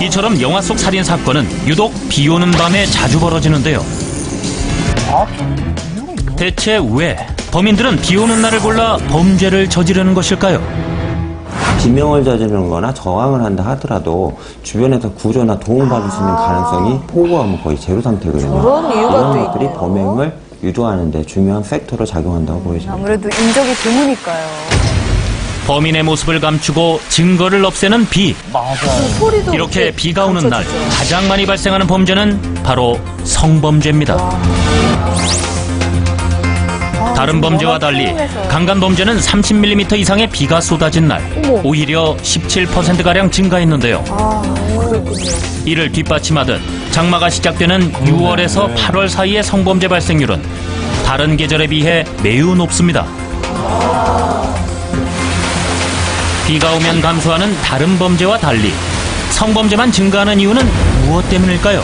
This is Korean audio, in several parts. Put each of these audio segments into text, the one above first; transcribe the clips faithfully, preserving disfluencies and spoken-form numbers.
이처럼 영화 속 살인 사건은 유독 비 오는 밤에 자주 벌어지는데요. 대체 왜 범인들은 비 오는 날을 골라 범죄를 저지르는 것일까요? 비명을 저지르는 거나 저항을 한다 하더라도 주변에서 구조나 도움받을 수 있는 가능성이 폭우하면 거의 제로 상태거든요. 그런 이유가 이런 것들이 범행을 유도하는 데 중요한 팩터로 작용한다고 보여집니다. 아무래도 인적이 드무니까요. 범인의 모습을 감추고 증거를 없애는 비. 맞아요. 이렇게 비가 오는 날 가장 많이 발생하는 범죄는 바로 성범죄입니다. 와. 다른 범죄와 달리 강간범죄는 삼십 밀리미터 이상의 비가 쏟아진 날 오히려 십칠 퍼센트가량 증가했는데요. 이를 뒷받침하듯 장마가 시작되는 유월에서 팔월 사이의 성범죄 발생률은 다른 계절에 비해 매우 높습니다. 비가 오면 감소하는 다른 범죄와 달리 성범죄만 증가하는 이유는 무엇 때문일까요?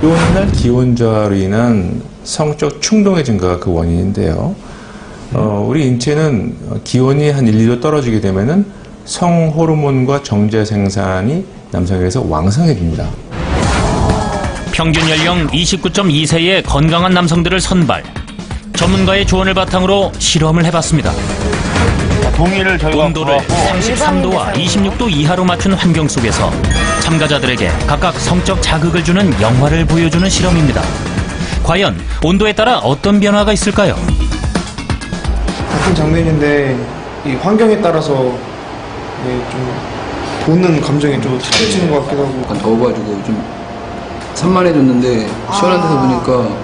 비 오는 날 기온 저하로 인한 성적 충동의 증가가 그 원인인데요. 어, 우리 인체는 기온이 한 일, 이도 떨어지게 되면은 성호르몬과 정제 생산이 남성에게서 왕성해집니다. 평균 연령 이십구 점 이 세의 건강한 남성들을 선발. 전문가의 조언을 바탕으로 실험을 해봤습니다. 동의를 온도를 삼십삼 도와 이십육 도 이하로 맞춘 환경 속에서 참가자들에게 각각 성적 자극을 주는 영화를 보여주는 실험입니다. 과연 온도에 따라 어떤 변화가 있을까요? 같은 장면인데 이 환경에 따라서 좀 보는 감정이 좀 차려지는 것 같기도 하고. 약간 더워가지고 좀 산만해졌는데 시원한 데서 보니까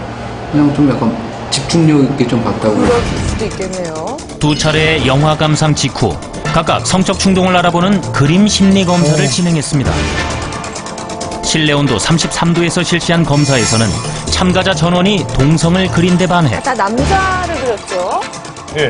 그냥 좀 약간 집중력 있게 좀 봤다고. 그럴 수도 있겠네요. 두 차례의 영화 감상 직후 각각 성적 충동을 알아보는 그림 심리 검사를 오. 진행했습니다. 실내 온도 삼십삼 도에서 실시한 검사에서는 참가자 전원이 동성을 그린 데 반해 다 남자를 그렸죠? 예.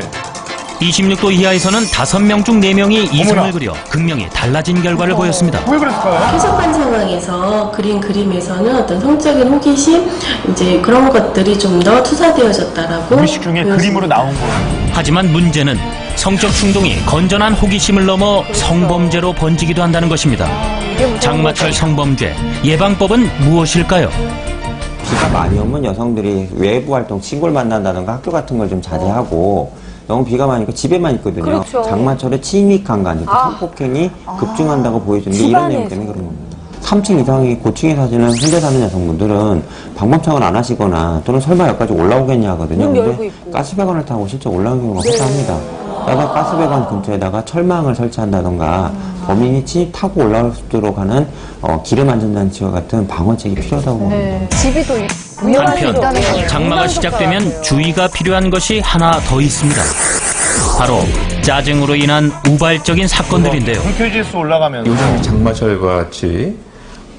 이십육 도 이하에서는 다섯 명 중 네 명이 이성을 어머나. 그려 극명히 달라진 결과를 어, 보였습니다. 왜 그랬을까요? 쾌적한 상황에서 그린 그림에서는 어떤 성적인 호기심, 이제 그런 것들이 좀 더 투사되어졌다라고. 무의식 중에 보였습니다. 그림으로 나온 거예요. 하지만 문제는 성적 충동이 건전한 호기심을 넘어 그렇죠. 성범죄로 번지기도 한다는 것입니다. 장마철 성범죄, 예방법은 무엇일까요? 비가 많이 오면 여성들이 외부 활동, 친구를 만난다든가 학교 같은 걸 좀 자제하고 너무 비가 많으니까 집에만 있거든요. 그렇죠. 장마철에 치밀 강간, 성폭행이 아. 급증한다고 보여주는데 이런 내용 때문에 그런 겁니다. 삼 층 이상의 고층에 사시는 혼자 사는 여성분들은 방범창을 안 하시거나 또는 설마 여기까지 올라오겠냐 하거든요. 근데 가스배관을 타고 실제 올라온 경우가 발생합니다. 네. 따라서 가스배관 근처에다가 철망을 설치한다던가 아. 범인이 침입 타고 올라올 수 있도록 하는 어, 기름 안전장치와 같은 방어책이 필요하다고 봅니다. 네. 집이 또 한편 장마가 시작되면 주의가 필요한 것이 하나 더 있습니다. 바로 짜증으로 인한 우발적인 사건들인데요. 불쾌지수 올라가면 요즘 장마철과 같이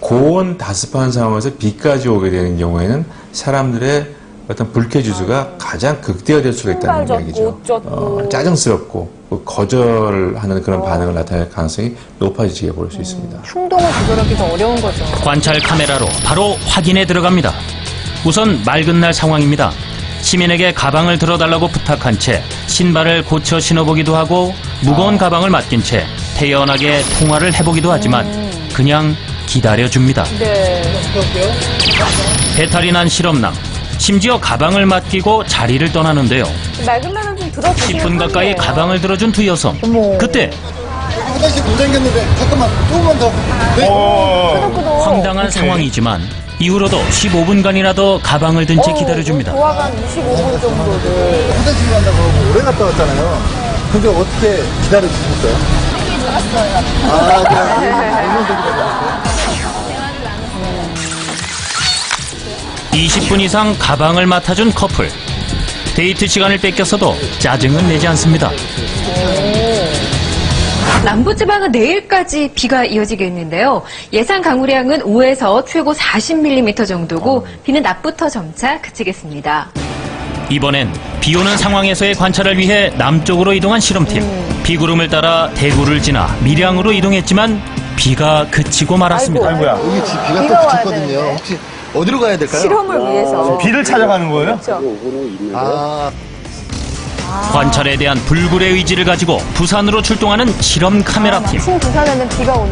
고온 다습한 상황에서 비까지 오게 되는 경우에는 사람들의 어떤 불쾌지수가 가장 극대화될 수가 있다는 이야기죠. 어, 짜증스럽고 거절하는 그런 반응을 나타낼 가능성이 높아지게 볼 수 있습니다. 충동을 조절하기가 어려운 거죠. 관찰 카메라로 바로 확인에 들어갑니다. 우선 맑은 날 상황입니다. 시민에게 가방을 들어달라고 부탁한 채 신발을 고쳐 신어보기도 하고 무거운 가방을 맡긴 채 태연하게 통화를 해보기도 하지만 그냥 기다려줍니다. 네. 배탈이 난 실험남. 심지어 가방을 맡기고 자리를 떠나는데요. 맑은 날은 좀 들어주시는 십 분 가까이 가방을 들어준 두 여성. 어머. 그때. 화장실 못 당겼는데 잠깐만 조금만 더. 네. 황당한 오케이. 상황이지만 이후로도 십오 분간이나 더 가방을 든 채 기다려줍니다. 도화가 이십오 분 정도를. 화장실 간다고 오래 갔다 왔잖아요. 근데 어떻게 기다려주셨어요? 되게 좋았어요. 아, 그래. 이십 분 이상 가방을 맡아준 커플. 데이트 시간을 뺏겨서도 짜증은 내지 않습니다. 남부지방은 내일까지 비가 이어지겠는데요. 예상 강우량은 오에서 최고 사십 밀리미터 정도고 비는 낮부터 점차 그치겠습니다. 이번엔 비 오는 상황에서의 관찰을 위해 남쪽으로 이동한 실험팀. 음. 비구름을 따라 대구를 지나 밀양으로 이동했지만 비가 그치고 말았습니다. 아이고, 아이고. 여기 비가, 비가 또 그쳤거든요. 혹시 어디로 가야 될까요? 실험을 아, 위해서. 비를 찾아가는 거예요? 그렇죠. 아. 관찰에 대한 불굴의 의지를 가지고 부산으로 출동하는 실험 카메라팀. 아, 마침 부산에는 비가 오네.